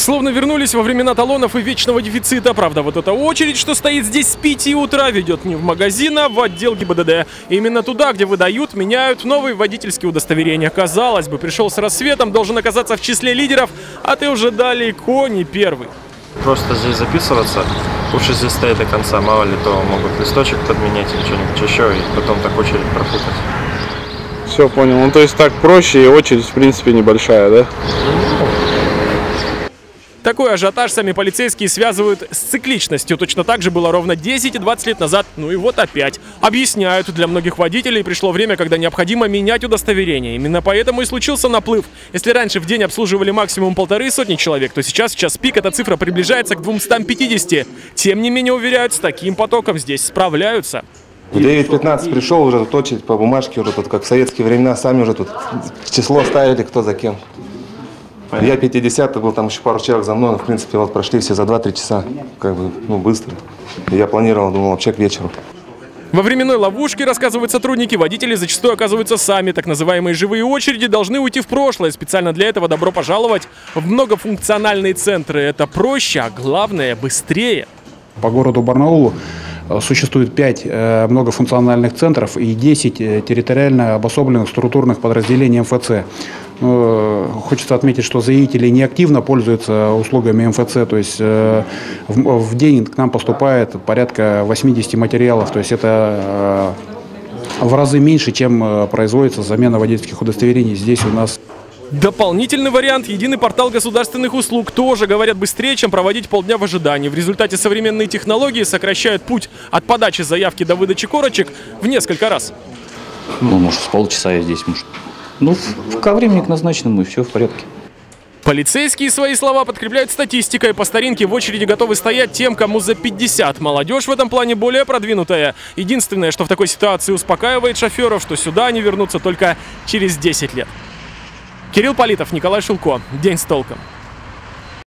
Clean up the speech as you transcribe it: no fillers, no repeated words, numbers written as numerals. Словно вернулись во времена талонов и вечного дефицита. Правда, вот эта очередь, что стоит здесь с 5 утра, ведет не в магазин, а в отдел ГИБДД. Именно туда, где выдают, меняют новые водительские удостоверения. Казалось бы, пришел с рассветом, должен оказаться в числе лидеров, а ты уже далеко не первый. Просто здесь записываться, лучше здесь стоять до конца, мало ли то могут листочек подменять или что-нибудь еще, и потом так очередь пропутать. Все понял, ну то есть так проще и очередь в принципе небольшая, да? Такой ажиотаж сами полицейские связывают с цикличностью. Точно так же было ровно 10 и 20 лет назад, ну и вот опять. Объясняют, для многих водителей пришло время, когда необходимо менять удостоверение. Именно поэтому и случился наплыв. Если раньше в день обслуживали максимум 1,5 сотни человек, то сейчас в час пик эта цифра приближается к 250. Тем не менее, уверяют, с таким потоком здесь справляются. 9:15 пришел, уже тут очередь по бумажке, уже тут как в советские времена, сами уже тут число ставили, кто за кем. Я 50-й был, там еще пару человек за мной, но в принципе вот прошли все за 2-3 часа, как бы, ну, быстро. Я планировал, думал, вообще к вечеру. Во временной ловушке, рассказывают сотрудники, водители зачастую оказываются сами. Так называемые живые очереди должны уйти в прошлое. Специально для этого добро пожаловать в многофункциональные центры. Это проще, а главное, быстрее. По городу Барнаулу существует 5 многофункциональных центров и 10 территориально обособленных структурных подразделений МФЦ. Хочется отметить, что заявители не активно пользуются услугами МФЦ, то есть в день к нам поступает порядка 80 материалов, то есть это в разы меньше, чем производится замена водительских удостоверений здесь у нас. Дополнительный вариант – единый портал государственных услуг. Тоже, говорят, быстрее, чем проводить полдня в ожидании. В результате современные технологии сокращают путь от подачи заявки до выдачи корочек в несколько раз. Ну, может, с полчаса я здесь, может. Ну, ко времени к назначенному, и все в порядке. Полицейские свои слова подкрепляют статистикой. По старинке в очереди готовы стоять тем, кому за 50. Молодежь в этом плане более продвинутая. Единственное, что в такой ситуации успокаивает шоферов, что сюда они вернутся только через 10 лет. Кирилл Политов, Николай Шилко. День с толком.